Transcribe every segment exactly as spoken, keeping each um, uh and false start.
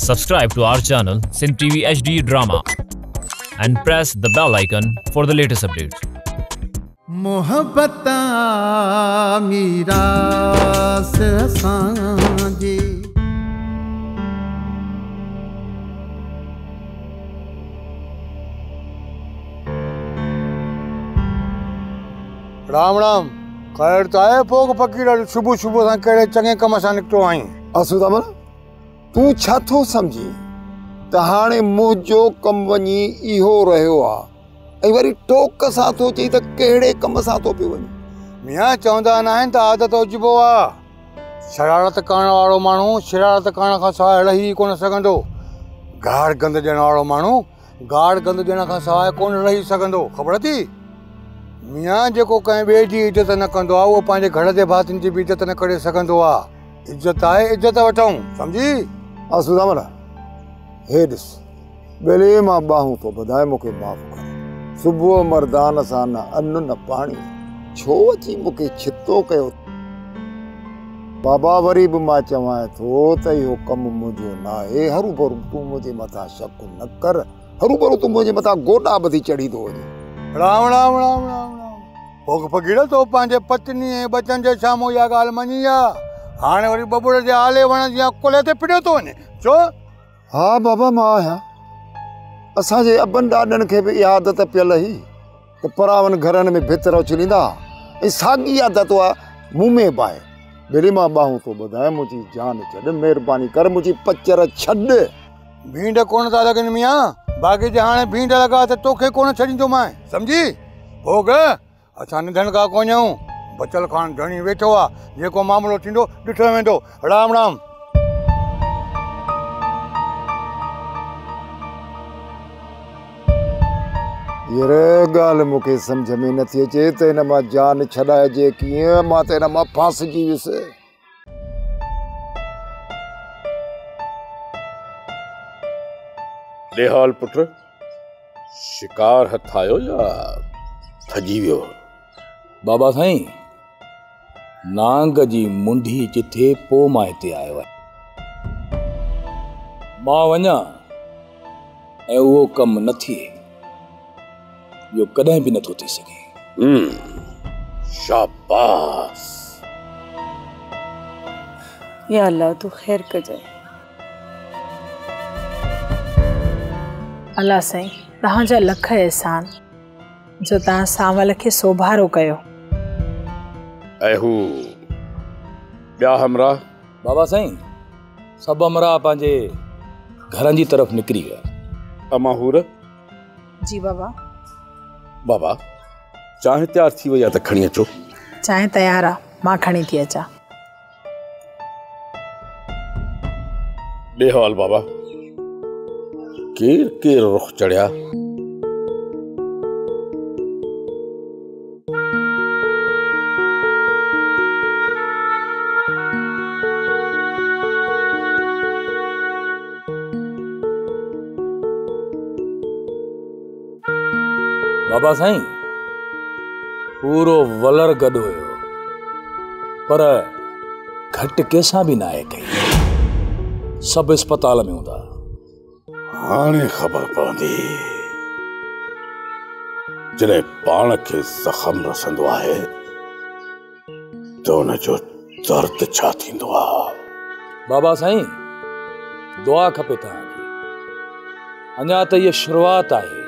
Subscribe to our channel Sindh T V H D drama and press the bell icon for the latest updates. मोहब्बत मिरास असांजी राम राम खैर तो आए पोग पकीड़ा सुबह सुबह सां कड़े चंगे कम सां निकतो आई असु तमन तू छा थो समझी त हाणे मुझो कम वनी इहो रहयो आ वरी टोक सा तो चई त केड़े कम सा तो पे वन मियां चौंदा ना है त आदत उजबो आ शरारत करण वालो मानू शरारत करण का सवाय रही कोन सकंदो गाड़ गंद देण वालो मानू गाड़ गंद देण का सवाय कोन रही सकंदो खबर थी मियां जेको कई बे जी इज्जत न कंदो आ वो पांजे घर दे बातन जी इज्जत न करे सकंदो आ इज्जत आए इज्जत वठाऊं समझी असुदामरा हे दिस बेले मां बाहू तो बधाए मके माफ कर सुबह मर्दान सा न अन्न न पानी छो अची मुके छितो कयो बाबा वरी भी मां चवाए तो त यो कम मुझो ना है हरू भरू तू मुझे मथा शक न कर हरू भरू तू मुझे मथा गोडा बधी चढ़ी दो राम राम राम राम भोग फगीड़ा तो पांजे पत्नी ए बचन जे सामो या गाल मनी या हाने वरी बबुड़ जे आले वण या कोले ते पिड़ो तो ने छो हां बाबा मां आया असा जे अबन दादन के भी आदत पल ही तो परावन घरन में भितर उछलिंदा ए सागी आदत वा मुंह में बाए बेली मां बाहू तो बधाए मुजी जान छड मेहरबानी कर मुजी पचर छड भींड कोन ता लगन मियां बाकी जहाने भींड लगा तो तोखे कोन छडिंदो मां समझी भोग असा निधन का कोन्यो बचल खान घणी वेठो आ जेको मामलो थिंदो डिठो वेंदो राम राम ये रे गाल मुके समझ में न थी अचे त इन मां जान छड़ाए जे किए मां त इन मां फांस जी विस लेहाल पुत्र शिकार हथ आयो या थजी वियो बाबा साईं नांग जी मुंडी जिथे पो मां इते आयो मां वञा ए वो कम न थिए यो कदे भी न तो थी सके शाबाश या अल्लाह तू खैर कर जाए अल्लाह साईं तहां जा लख एहसान जो तहां सावल के सोभारो कयो एहू ब्या हमरा बाबा साईं सब हमरा पांजे घरन जी तरफ निकरी गया अमाहूर जी बाबा बाबा चाहे तैयार थी वया त खणी अचो चाहे तैयार आ मां खणी थी अचा बेहाल बाबा केर केर रुख चढ़या बाबा साईं पूरो वलर गड हो पर घट कैसा भी ना है कहीं सब अस्पताल में हुंदा हाने खबर पवंदी जने पाण के जख्म रसंदो आहे तो न जो दर्द छा थींदो आ बाबा साईं दुआ खपे ता अञा त ये शुरुआत आहे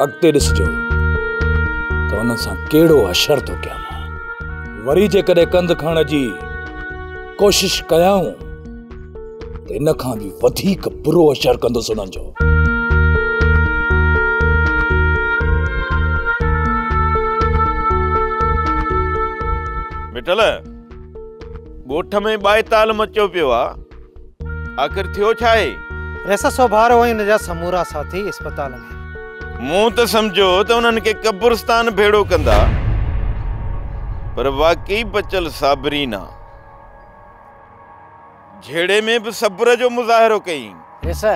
अगते दिसजो तो उन सा केड़ो अशर तो क्या वरी जे कदे कंध खाण जी कोशिश कयाऊं तो इन खां भी वधीक बुरो अशर कंदो सुनन जो मिटल गोठ में बाय ताल मचो पियो आ आखिर थियो छाए ऐसा सोभार होई नजा समूरा साथी अस्पताल में मुंह तो समझो तो उन्हन के कब्रिस्तान भेड़ो कंदा पर वाकई बचल साबरी ना झेड़े में भी सब्र जो मुजाहरो कई ऐसा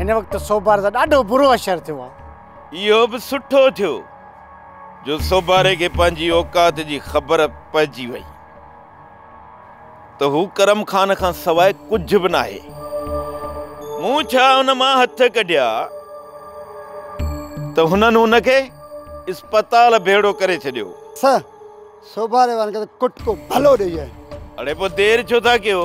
इन वक्त सोबार दा डाडो बुरो असर थियो यो भी सुठो थियो जो सोबारे के पांजी औकात जी खबर पजी वई तो हु करम खान खां सवाए कुछ भी ना है। मूं छा उन मां हथ कढिया तो हुननि उन खे अस्पताल भेड़ो करे छॾियो। सर सोभारे वारनि खे कुटको भलो ॾेई आहे। अड़े पोइ देरि छो था कयो?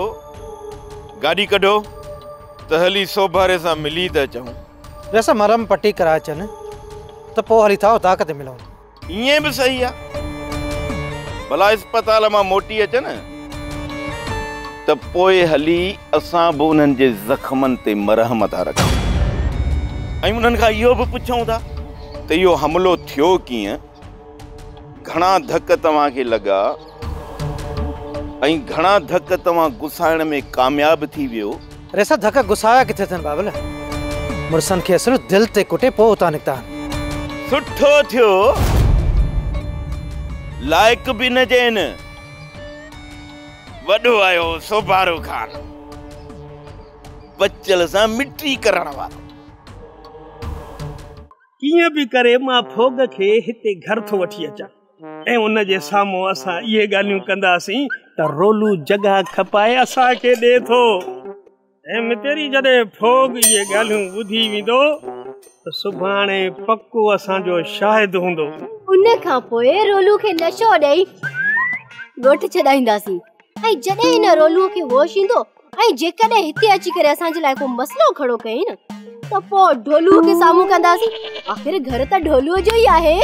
गाॾी कढो त हली सोभारे सां मिली था अचूं। वैसे मरम पट्टी कराए अचनि त पोइ हली था ताक़त मिलूं। ईअं बि सही आहे, भला अस्पताल मां मोटी अचनि त पोइ हली असां बि उन्हनि जे ज़ख़्मनि ते मरहम था रखूं ऐं उन्हनि खां इहो बि पुछूं था त इहो हमिलो थियो कीअं, घणा धक तव्हांखे लॻा ऐं घणा धक तव्हां घुसाइण में कामयाबु थी वियो। रेसा धक घुसाया किथे अथनि बाबल? मुड़सनि खे असुल दिलि ते कुटे पोइ उतां निकिता। सुठो थियो, लाइक़ बि न चइनि। वॾो आयो सोभारो खान, बचल सां मिटी करण वारो। कीअं बि करे मां फोग खे हिते घर थो वठी अचां ऐं उन जे साम्हूं असां इहे ॻाल्हियूं कंदासीं त रोलू जॻह खपाए असांखे ॾे थो ऐं मितेरी जॾहिं फोग इहे ॻाल्हियूं ॿुधी वेंदो त सुभाणे पको असांजो शाहिद हूंदो। उन खां पोइ रोलू खे नशो ॾेई ॻोठ छॾाईंदासीं ऐं जॾहिं इन रोलू खे होश ईंदो ऐं जेकॾहिं हिते अची करे असांजे लाइ को मसलो खड़ो कई न त पोइ ढोलू खे साम्हूं कंदासीं। आख़िर घर त ढोलूअ जो ई आहे।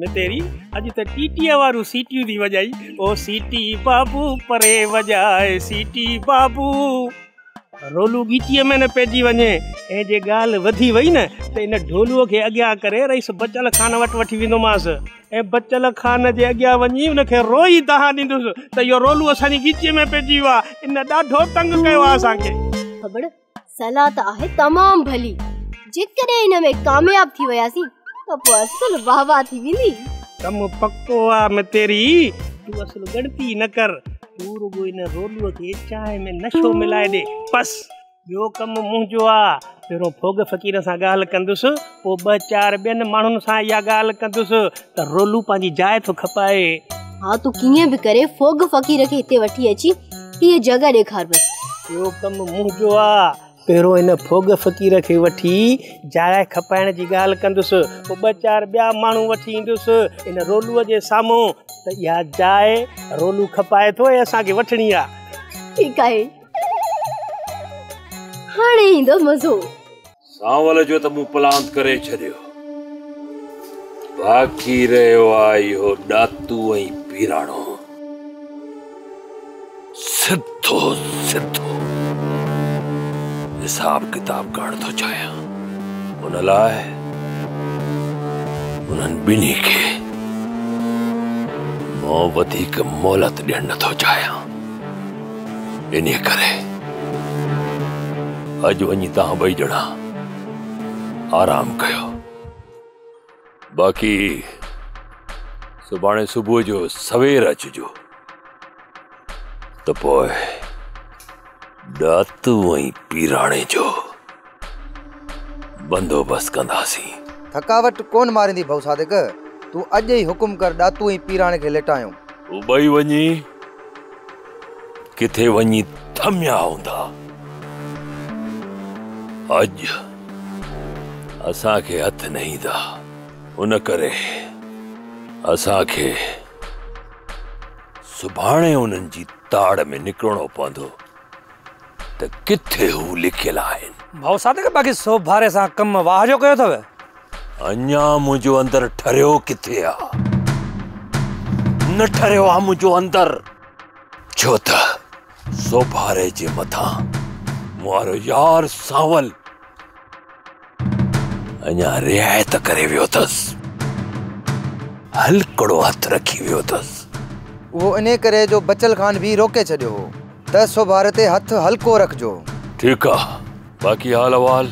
मितेरी अॼु त टीटीअ वारू सीटियूं थी वॼाई। ओ सीटी बाबू परे वॼाए सीटी बाबू। रोलू गीटीअ में न पइजी वञे ऐं जे ॻाल्हि वधी वई न त इन ढोलूअ खे अॻियां करे रईस बचल खान वटि वठी वेंदोमांसि ऐं बचल खान जे अॻियां वञी हुनखे रोई दहा ॾींदुसि त इहो रोलू असांजी गीचीअ में पइजी वियो आहे, इन ॾाढो तंग कयो आहे असांखे। ख़बर सलाह त आहे तमामु भली, जेकॾहिं इन में कामयाबु थी वियासीं त पोइ असुल वाह वाह थी वेंदी। कमु पको आहे मितेरी, तूं असुल गणती न कर। तूं रुगो इन रोलूअ खे चांहि में नशो मिलाए ॾे बसि, ॿियो कमु मुंहिंजो आहे। पहिरों फोग फ़क़ीर सां ॻाल्हि कंदुसि, पोइ ॿ चारि ॿियनि माण्हुनि सां इहा ॻाल्हि कंदुसि त रोलू पंहिंजी जाइ थो खपाए। हा तूं कीअं बि करे फोग फ़क़ीर खे हिते वठी अची हीअ जॻह ॾेखार बसि, ॿियो कमु मुंहिंजो आहे। पहिरों इन फोग फ़क़ीर खे वठी जाइ खपाइण जी ॻाल्हि कंदुसि, पोइ ॿ चारि ॿिया माण्हू वठी ईंदुसि इन रोलूअ जे साम्हूं त इहा जाइ रोलू खपाए थो ऐं असांखे वठणी आहे। ठीकु आहे, हाणे ईंदो मज़ो। सांवल जो त मूं प्लान करे छॾियो, बाक़ी रहियो आहे इहो ॾातू ऐं पीराणो। सिधो सिधो हिसाब किताब करण थो चाहियां। उन लाइ उन्हनि ॿिन्ही खे मां वधीक मोहलत ॾियण नथो चाहियां। इन्हीअ करे अॼु वञी तव्हां ॿई ॼणा आराम कयो, बाक़ी सुभाणे सुबुह जो सवेर अचिजो त पोइ ॾातू ऐं पीराणे जो बंदोबस्तु कंदासीं। थकावट कोन मारींदी भाऊ सादिक, तूं अॼु ई हुकुम कर ॾातू ऐं पीराणे खे लेटायूं। तूं ॿई वञी किथे वञी थमिया हूंदा। अॼु असांखे हथ न ईंदा, उन करे असांखे सुभाणे उन्हनि जी ताड़ में निकिरणो पवंदो त किथे हू लिखियल आहिनि। भाऊ सादिक बाक़ी सोभारे सां कमु वाह जो कयो अथव। अञा मुंहिंजो अंदरु ठरियो किथे आहे, न ठरियो आहे मुंहिंजो अंदरु, छो त सोभारे जे मथां मुआरो यार सावल अञा रिआयत करे वियो अथसि, हलकड़ो हथ रखी वियो अथसि। उहो इन करे जो बचल खान बि रोके छॾियो हो त सोभारे ते हथ हल्को रखिजो। ठीकु आहे, बाक़ी हाल अहिवाल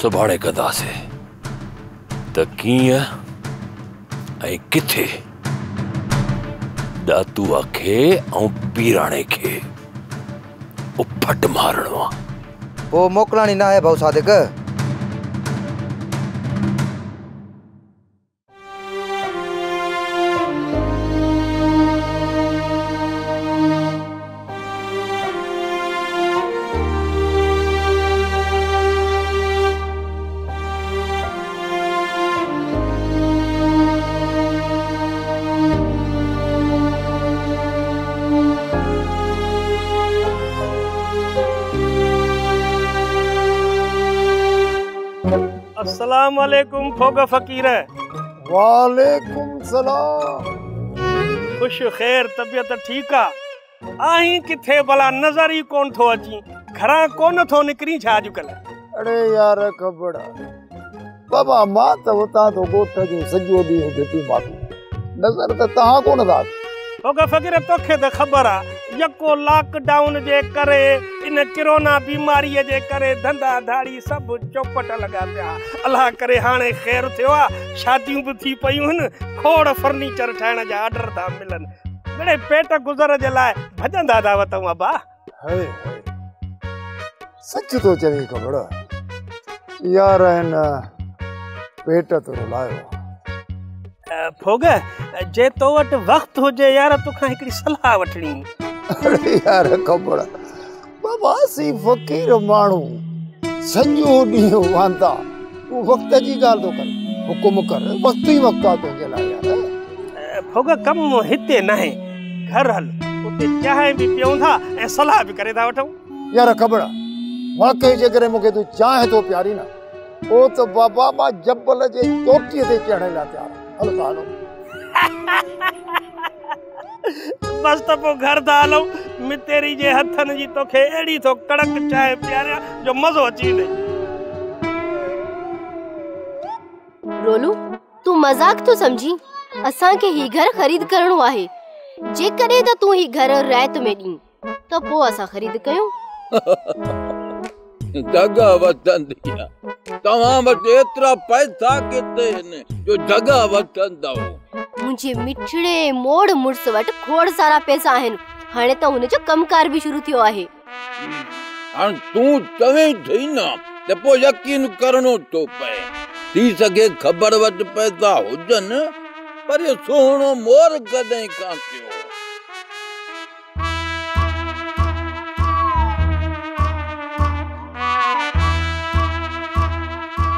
सुभाणे कंदासीं त कीअं ऐं किथे ॾातूअ खे ऐं पीराणे खे उफट मारणो आहे। पोइ मोकिलाणी न आहे भाऊ सादिक। अस्सलाम वालेकुम खोगा फकीर है। वालेकुम सलाम। खुश खैर तबियत ठीक आ? आही किथे भला नजर ही कोन थो अची, घरा कोन थो निकरी छा आजकल। अरे यार खबड़ा बाबा मां त उता तो गोठ जो सजो दी गति माफी नजर त ता कोन दा खोगा फकीर। तोखे त खबर आ यको लॉकडाउन जे करे इन कोरोना बीमारी जे करे धंधा धाड़ी सब चौपट लगा पिया। अल्लाह करे हाने खैर थियो आ, शादियूं भी थी पयूं, खोड़ फर्नीचर ठाण जा ऑर्डर दा मिलन, बड़े पेट गुजर जे लाए भजन दादा वतम बाबा। हे सच तो चवी खबड़ा यार इन पेट तो रुलायो फोगा जे तो वट वक्त हो जे यार तुखा एकड़ी सलाह वठणी। अरे यार खबड़ा बाबा सी फकीर मानू संजो दियो वांदा तू वक्त जी गाल तो कर हुकुम कर वक्त ही वक्त तो के ला यार फोगा कम हिते नहीं घर हल उते चाय भी पियो था ए सलाह भी करे दा वठो। यार खबड़ा वाकई जे करे मके तू चाहे तो प्यारी ना ओ तो बाबा बा जब्बल जे चोटी ते चढ़े ला प्यार बस तो पो घर दा लो मितेरी जे हथन जी तोखे एड़ी तो कड़क चाय प्यारा जो मजो अची दे। रोलू तू मजाक तो समझी असा के ही घर खरीद करणो आहे, जे करे तो तू ही घर रात में दी तो पो असा खरीद कयो। जगह वतन दिया तमाम एतरा पैसा किते ने जो जगह वतन दो मुझे मिठड़े मोड़ मुर्स वट खोड़ सारा पैसा हन हने तो उन जो कमकार भी शुरू थियो आहे। हन तू चवे थई ना ते पो यकीन करनो तो पे ती सके खबर वट पैसा होजन पर ये सोहनो मोर कदे का थियो।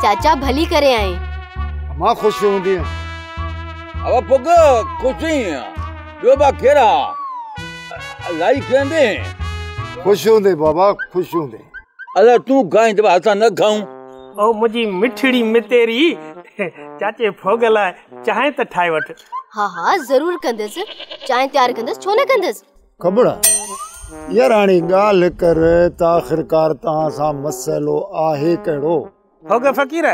चाचा भली करे आए मां खुश हुंदी अब पग खुशी जो बा केरा लाई केंदे खुश हुंदे बाबा खुश हुंदे। अरे तू गाय दवा असा न खाऊं ओ मुजी मिठड़ी मितेरी चाचे फोगला चाहे त ठाई वठ। हां हां जरूर कंदस चाहे तैयार कंदस छो न कंदस खबड़ा यार आनी गाल कर त आखिरकार ता सा मसलो आहे केड़ो। होगा फकीर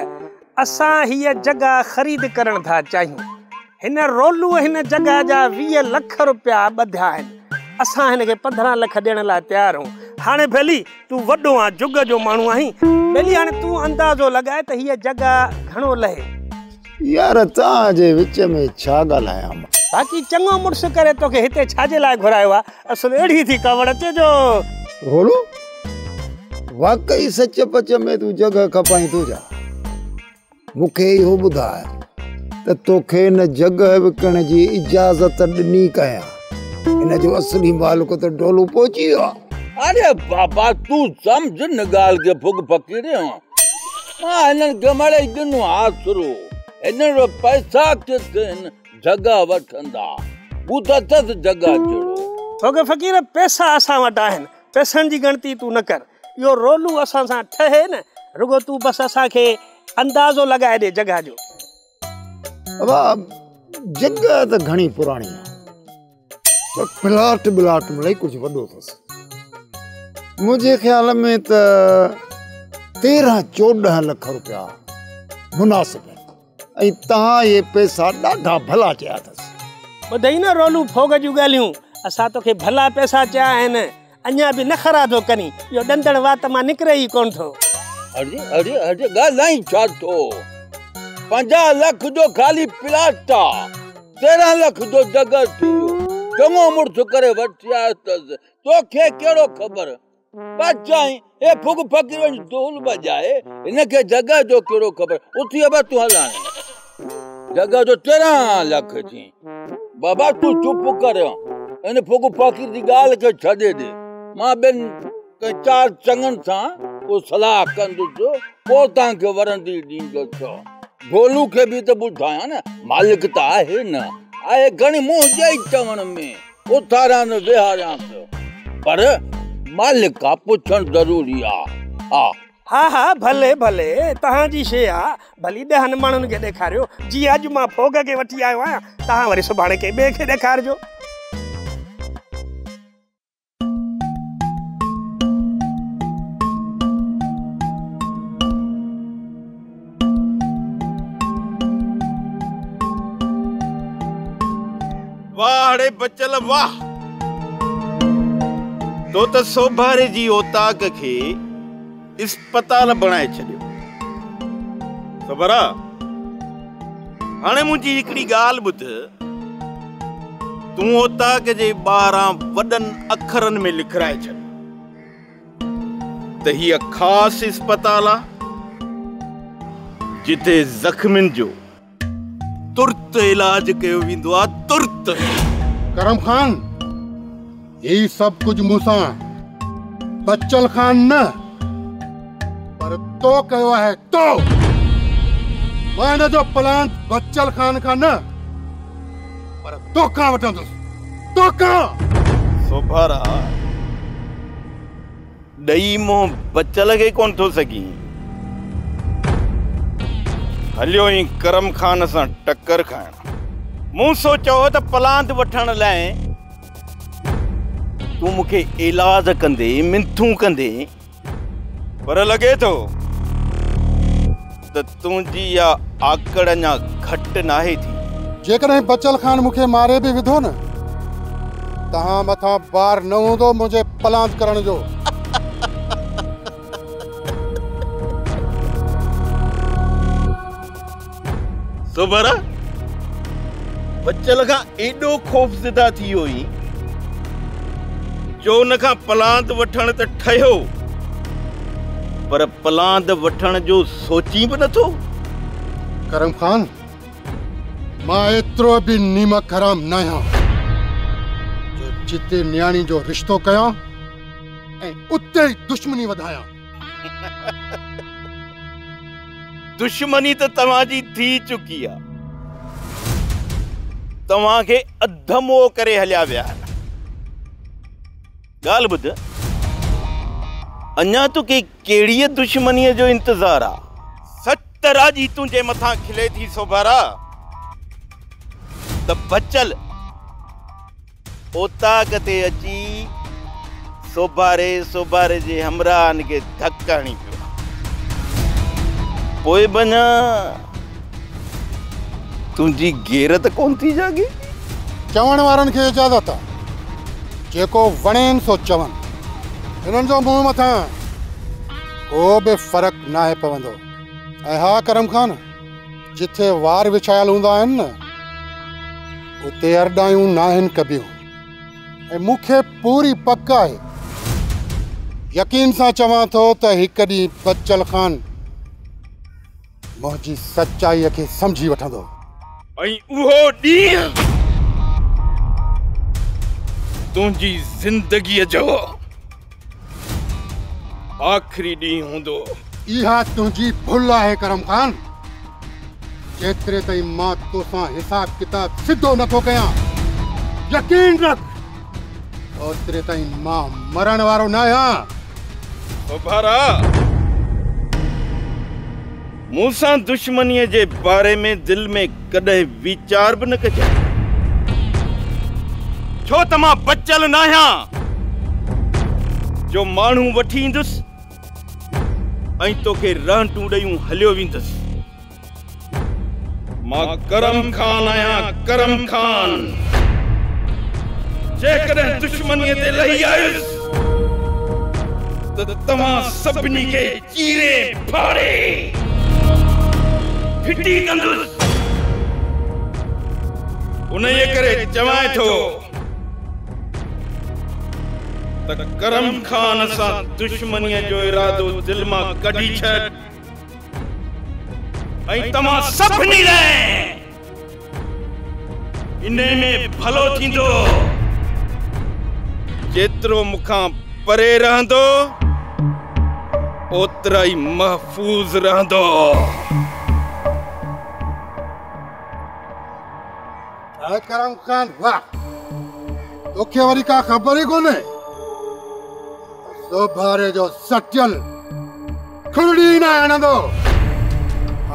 असा ही जगह खरीद करण था चाहिए हिन रोलू हिन जगह जा वीह लख रुपया बधा है असा हिन के पंद्रह लख देने ला तैयार हूं। हाने भली तू वडो आ जुग जो मानू आही भली हाने तू अंदाजो लगाए त ही जगह घणो लहे। यार ता जे विच में छा गलाया बाकी चंगो मुर्स करे तो के हिते छाजे ला घुरायो असल एड़ी थी कवड़ चे जो रोलू वाकई सच पच में तू जगह खपाई तो जा मुखे यो बुधा त तोखे न जगह विकण जी इजाजत दनी कया इन जो असली मालिक तो डोलू पहुंची आ। अरे बाबा तू समझ न गाल के फुग फकीर हो हां इन गमले दनु आसरो इन रो पैसा के दिन जगह वठंदा वो त जगह जड़ो तोगे फकीर पैसा असा वटा है पैसन जी गणती तू न कर यो रोलू असा सा ठहे न रुगो तू बस असा के अंदाजो लगाए दे जगह जो। अब जगह त घणी पुराणी पर प्लाट ब्लाट में कुछ वडो थस मुझे ख्याल में त तेरह चौदह लाख रुपया मुनासिब है। ता ये पैसा डाढा भला चाया थस बदई न रोलू फोग जू गालियूं असा तो के भला पैसा चाया है न अन्या भी न खरादो कनी यो डंडण वात मा निकरे ही कोन थो। अरे अरे अरे गालाई छातो पचास लाख जो खाली प्लाट ता तेरह लाख जो जगह थी चंगो मुर्स करे वटिया तो के केड़ो खबर बचाई ए फुग फकीरन ढोल बजाए इनके जगह जो केड़ो खबर उठी अब तू हला जगह जो तेरह लाख थी। बाबा तू चुप कर इन फुग फकीर दी गाल के छदे दे मां बिन के चार चंगन था वो सलाह कंदो जो पोता के वरंदी दींदो छो गोलू के भी तो बुधाया ना मालिक ता है ना आए गणी मुंह जई चवण में ओ तारा न विहारा पर मालिक का पूछन जरूरी आ आ हाँ हाँ भले भले तहां जी शे आ भली दहन मानन के दिखारियो जी। आज मां फोग के वठी आयो आ तहां वरी सुभाणे के बे के दिखारजो। वाहड़े बचल वाह तो त सोभारे जी ओताक के अस्पताल बनाए छो। खबर आ हाँ मुझी एकड़ी गाल बुध तू ओताक के बारा वडन अखरन में लिखराए छ त ही खास अस्पताल जिथे जख्मिन जो तुरत इलाज किया वो आ तुरत। करम खान यही सब कुछ मूसा बच्चल खान न पर तो कयो है तो माने जो प्लान बच्चल खान का न पर तो का वठंदो तो का सोभारा दई मो बच्चल के कोन तो सकी। हलो ही करम खान से टक्कर खाए मुँ सोचो तो प्लांट वठण लाए तू मुखे इलाज कंदे मिंथू कंदे पर लगे तो तुझी या आकड़ या घट ना थी। जेकर बचल खान मुखे मारे भी विधो न तहां मथा बार न होंदो मुझे प्लांट करण जो। तो बरा बच्चल का एडो खौफजदा थी हुई जो न का प्लांट वठण त ठयो पर प्लांट वठण जो सोची भी न थो। करम खान मां एतरो भी नीमक हराम न आया जो जिते न्याणी जो रिश्तो कया ए उते दुश्मनी वधाया। दुश्मनी तो तमाजी थी चुकी है तमा के अधमो करे हल्या व्या गाल बुध अन्या तो के केड़ी दुश्मनी जो इंतजार आ सत्तरा जी तुझे मथा खिले थी सोभारा त बचल ओताक ते अची सोभारे सोभारे जे हमरान के धक्काणी ओए बना तुझी गेरत कौन थी जागी। चवण वारन के इजाजत जेको वणेन सो चवन इनन जो मुंह मथा को बे फर्क ना है पवंदो। ए हा करम खान जिथे वार विछायल हुंदा हन न उते अरडायूं ना हन कबियो ए मुखे पूरी पक्का है यकीन सा चवा तो त एक डी बच्चल खान मुझी सच्चाई के समझी वठंदो। तुझी जिंदगी जो आखिरी डी होंदो इहा तुझी भुल है। करम खान जेतरे तई मां तोसा हिसाब किताब सिद्धो न को कया यकीन रख ओतरे तई मां मरण वारो ना या। सोभारा मूसा दुश्मनी के बारे में दिल में कदे विचार भी न कज छो तमा बचल ना जो मानू वठी इंदस अई तो के रहटू दयूं हल्यो विंदस। मां करम खान आया करम खान जेकर दुश्मनी ते लही आयस त तमा सबनी के चीरे फाड़े ये करे चवाए थो तक करम खान सा दुश्मनी जो इरादो दिल मां कढी छड अई तमा सबनी रहे इने में भलो थींदो जेतरो मुखा परे रहंदो ओतरा ही महफूज रहंदो। करम खान वाह तोखे वरी का खबर ही कोने सोभारे जो सटल खुरड़ी ना आने दो।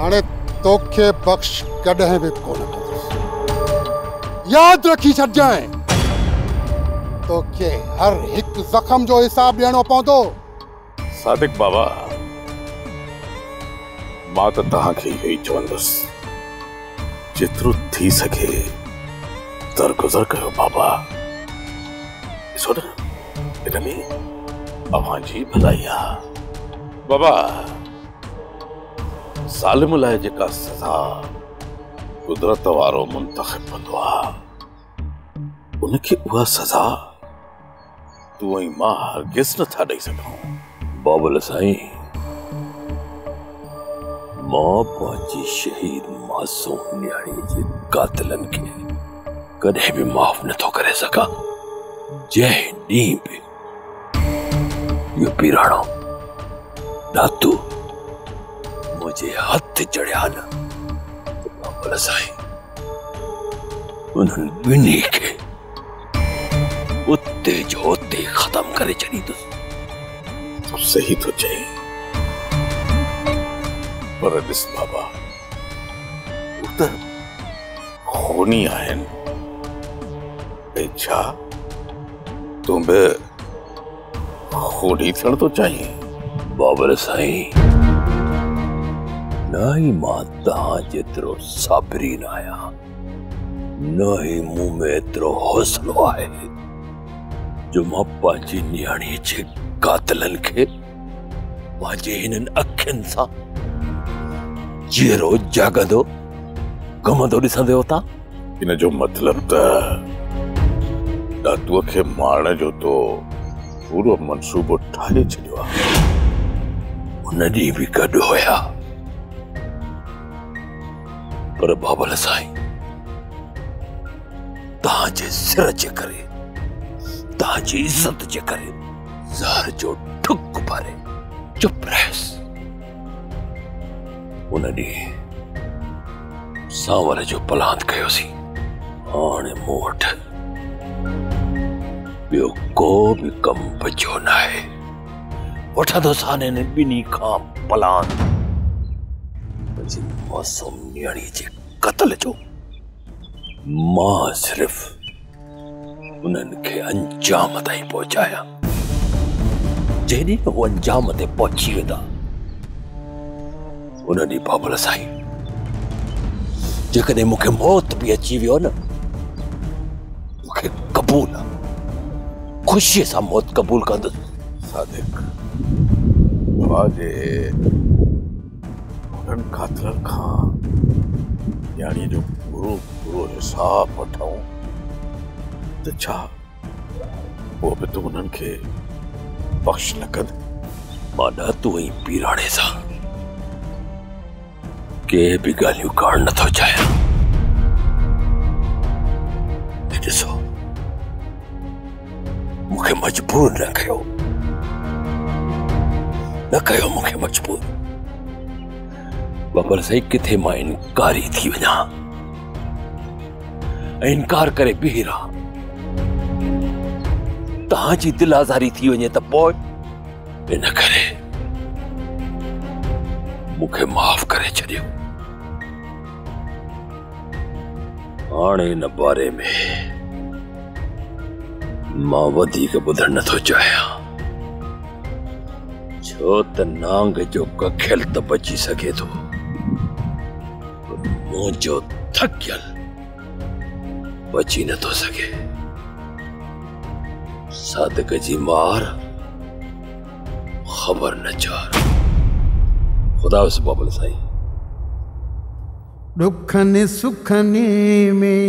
आने तोखे बख्श कदे भी कोन। याद रखी छट जाए तो के हर एक जख्म जो हिसाब लेना पौधो। सादिक बाबा मात तहांखे यही चवंदुसि जितरो थी सके दरगुजर करो बाबा। सुन इनमें अवां जी भलाई आ बाबा। सालिम लाए जेका सजा कुदरत वारो मुंतखब बंदो आ उनके उहा सजा तू ही मां हरगिज़ न था दे सकूं। बाबुल साईं मां पंहिंजी शहीद मासूम न्याणी जे कातिलन खे कॾहिं बि माफ़ नथो करे सघां। जंहिं ॾींहुं बि इहो पीराणो दातू मुंहिंजे हथ चढ़िया न बाबल साईं उन्हनि ॿिन्ही खे उते जो उते ख़तम करे छॾींदुसि। तूं सही थो चईं पर ॾिस बाबा उते खूनी आहिनि। छा तूं बि खूनी थियण थो चाहीं? बाबर साईं ना ही मां तहां जेतिरो साबरीन आहियां ना ही मूं में एतिरो हौसलो आहे जो मां पंहिंजी न्याणीअ जे कातिलनि खे पंहिंजे हिननि अखियुनि सां जहिड़ो जागंदो घुमंदो ॾिसंदो हुतां। इन जो मतिलबु त दादूअ खे मारण जो तो पूरो मनसूबो ठाहे छॾियो आहे। उन ॾींहुं बि गॾु हुया पर बाबल साईं ताजे सिर जे करे ताजी इज्जत जे करे ज़हर जो ठुक भरे चुप रहस। उन डी सावर जो पलांद कयोसी। हाणे मूं वटि ॿियो को बि कमु बचो न आहे। वठंदुसि हाणे ॿिन्ही खां पलांद मासूम न्याणी जे कतल जो। मां सिर्फ़ उन्हनि खे अंजाम ताईं पहुचायां। जॾहिं उहो अंजाम ते पहुची वेंदा उन ॾींहुं बाबल साईं जेकॾहिं मूंखे मौत बि अची वियो न मूंखे क़बूल आहे। ख़ुशीअ सां मौत क़बूल कंदुसि। सादिक कातलनि खां न्याणीअ जो पूरो पूरो हिसाब वठूं त छा पोइ बि तूं उन्हनि खे बख़्श न कंदे? मां न तुंहिंजी पीराणे सां कंहिं बि ॻाल्हियूं करण नथो चाहियां। ॾिसो मूंखे मजबूर न कयो न कयो मूंखे मजबूर। बाबर सही किथे मां इनकारी थी वञा इनकार करे बीह रहा। तहांजी दिल आज़ारी थी वञे त पोइ इन करे मूंखे माफ़ करे छॾियो। हाणे इन बारे में मां वधीक ॿुधण नथो चाहियां छो त नांग जो कखियल त बची सघे थो मुझो थकियल बची न तो सके। सादिक जी मार खबर न चार। खुदा उस बाबल साईं दुखने सुखने में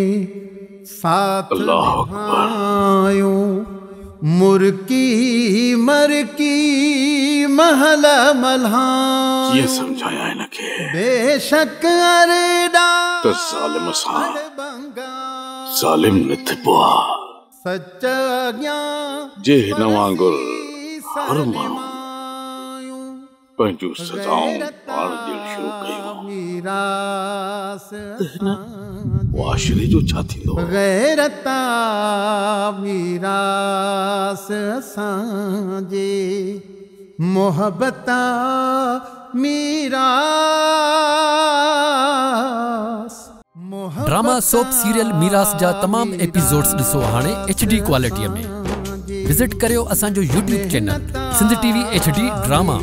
साथ निभायो। मुर्की मरकी महला मल्हा ये समझाया है न के बेशक अरदा तो सालिम सा सालिम नथबा सच्चा ज्ञान जे न वांगुर हर माण्हू पंहिंजूं सजाऊं पाण जे शुरू कयूं। मीरास वाशरी जो छा थींदो गैरता मीरास असांजे मोहब्बत मिरास ड्रामा सोप सीरियल मिरास जा तमाम एपिसोड्स दिसो हाने एचडी क्वालिटी में विजिट करियो असा जो YouTube channel Sindh TV HD drama.